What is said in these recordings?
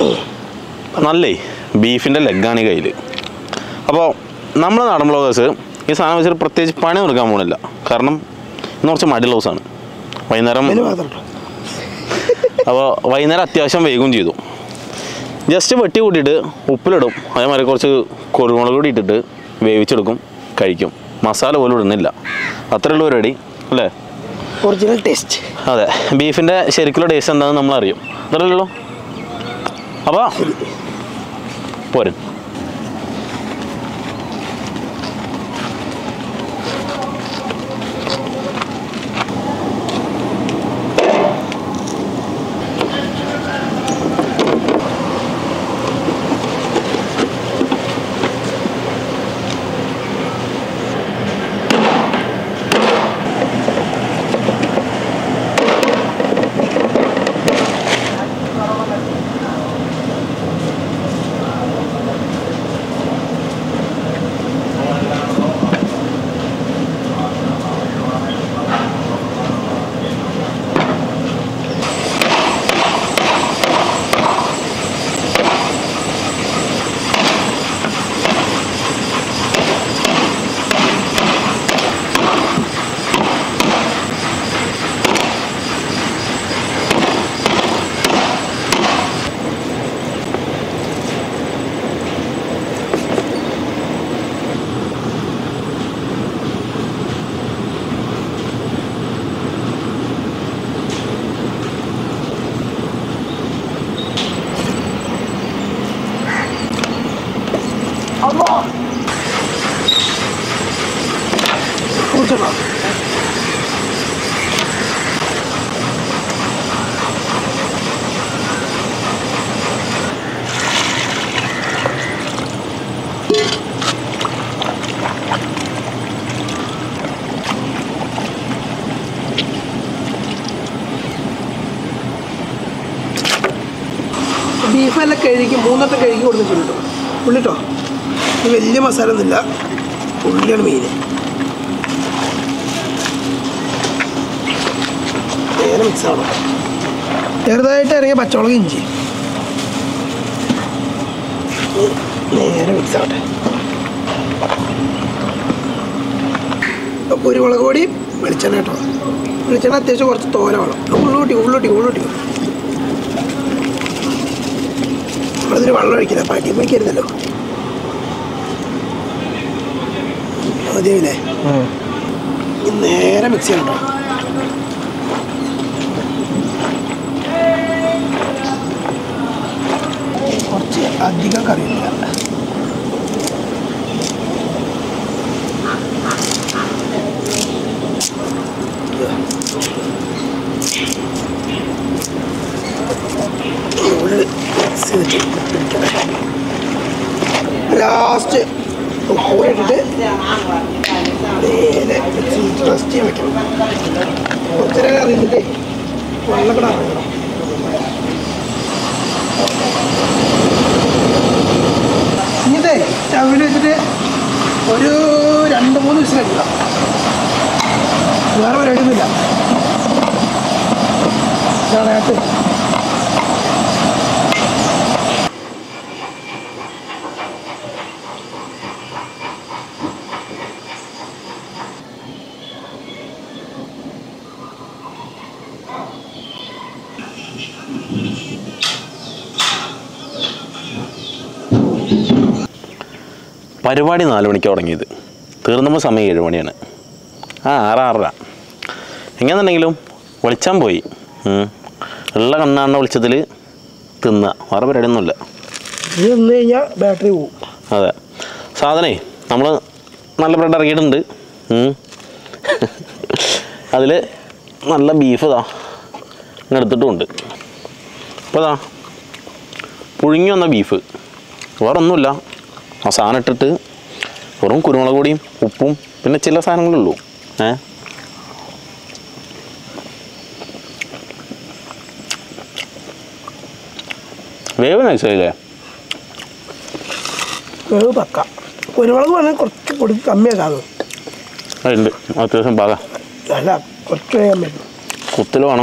I original taste. That's beef in the circular taste. That's what we know. Now, pour it. Beef and the I am going to go to the party. Last day, how did it? Last day, I was like, I'm going to go to the house. I'm going to go to the house. I'm going to go to the house. I'm going to go to the house. I'm going to go to the house. I'm going Asana Tatu, Rum Kurunagodi, Upum, Pinachilla Sanulu. Eh? Where I say there? Urbaka. Whenever I could come here, I love Cotillo and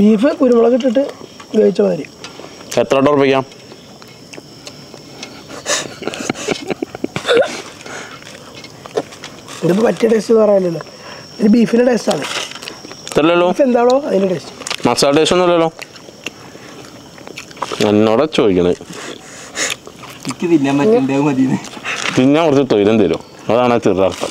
beef കുരുമുളക് ഇട്ടിട്ട് വേവിച്ച മാതിരി. എത്ര വട്ടം ഉറപ്പിക്കാം? ഇതിപ്പോൾ പറ്റിയ taste എന്ന് പറയാനല്ലോ, ഇത് ബീഫിൻ്റെ ടേസ്റ്റാണ്. എന്താണോ അതിൻ്റെ ടേസ്റ്റ്? മസാല ടേസ്റ്റ് ഒന്നും ഇല്ലല്ലോ. എന്നോടാ ചോദിക്കണേ, തിന്നാൻ കുറച്ച് തൊയിലും തരുമോ? അതാണ് ആ ചെറുതാർത്ഥം.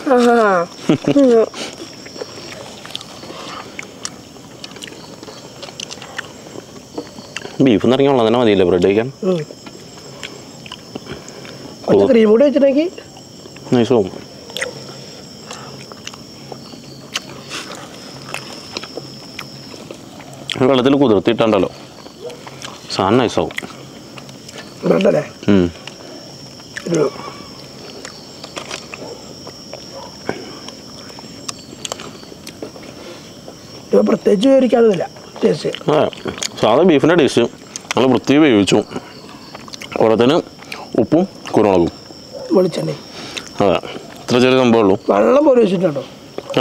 ബീഫ് നിറങ്ങി ഉള്ളത് തന്നെ മതിയില്ലേ ബ്രെഡ് കഴിക്കാൻ? വെള്ളത്തിൽ കുതിർത്തിട്ടുണ്ടല്ലോ സാധനം നൈസാവും. പ്രത്യേകിച്ച് സാധാ ബീഫിൻ്റെ ടേസ്റ്റ് നല്ല വൃത്തി വേവിച്ചു. ഓരോത്തിന് ഉപ്പും കുരുമുളകും വെളിച്ചെണ്ണയും. അതെ, ഇത്ര ചെറിയ സംഭവമുള്ളൂ. വെള്ളം പോലെ വെച്ചിട്ടുണ്ടോ?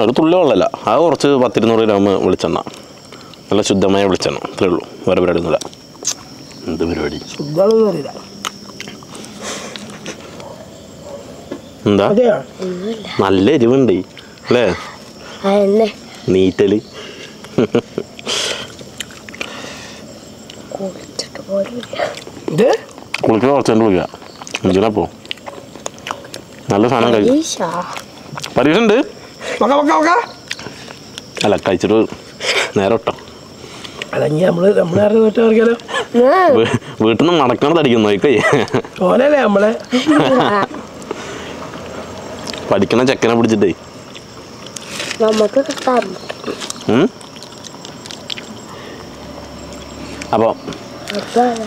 ഒരു തുള്ളി വെള്ളമല്ല, അത് കുറച്ച് 100-200 ഗ്രാം വെളിച്ചെണ്ണ, നല്ല ശുദ്ധമായ വെളിച്ചെണ്ണ. ഇത്രേ ഉള്ളൂ, വേറെ പരിപാടി ഒന്നുമില്ല. എന്ത് പരിപാടി? എന്താ നല്ല എരിവുണ്ട് അല്ലേ? നീറ്റല് കുളിക്കണ കുറച്ചുകൊണ്ട് കുളിക്കുക. എന്തിനാപ്പോ നല്ല സാധനം കഴിക്കും. പരീക്ഷ ഉണ്ട് അല്ല, കഴിച്ചിട്ട് നേരെ ഒട്ടോ. വീട്ടിൽ നിന്ന് മടക്കണതടിക്കുന്നു പഠിക്കണ ചെക്കനെ പിടിച്ചിട്ടേ. അപ്പോൾ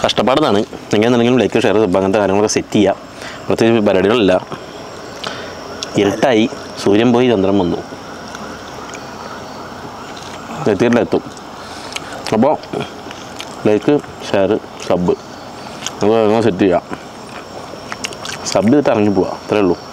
കഷ്ടപ്പാടാണ്. എങ്ങനെയാണെങ്കിലും ലൈക്ക്, ഷെയർ, സബ് അങ്ങനത്തെ കാര്യങ്ങളൊക്കെ സെറ്റ് ചെയ്യുക. പ്രത്യേകിച്ച് പരിപാടികളില്ല. ഇരുട്ടായി, സൂര്യൻ പോയി ചന്ദ്രൻ വന്നു. എത്തിയിട്ടില്ലെത്തും. അപ്പോൾ ലൈക്ക്, ഷെയർ, സബ് അത് സെറ്റ് ചെയ്യുക. സബ് ചെയ്തിട്ട് ഇറങ്ങി പോവുക. അത്രേ ഉള്ളൂ.